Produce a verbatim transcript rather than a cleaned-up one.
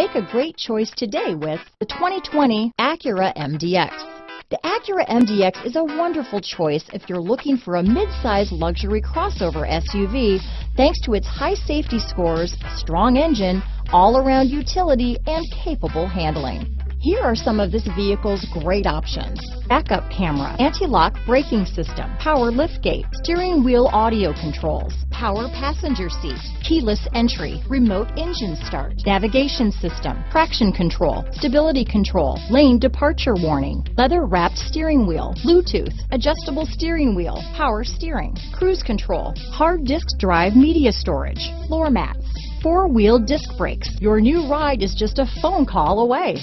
Make a great choice today with the twenty twenty Acura M D X. The Acura M D X is a wonderful choice if you're looking for a mid-size luxury crossover S U V thanks to its high safety scores, strong engine, all-around utility, and capable handling. Here are some of this vehicle's great options: backup camera, anti-lock braking system, power liftgate, steering wheel audio controls, power passenger seat, keyless entry, remote engine start, navigation system, traction control, stability control, lane departure warning, leather wrapped steering wheel, Bluetooth, adjustable steering wheel, power steering, cruise control, hard disk drive media storage, floor mats, four wheel disc brakes. Your new ride is just a phone call away.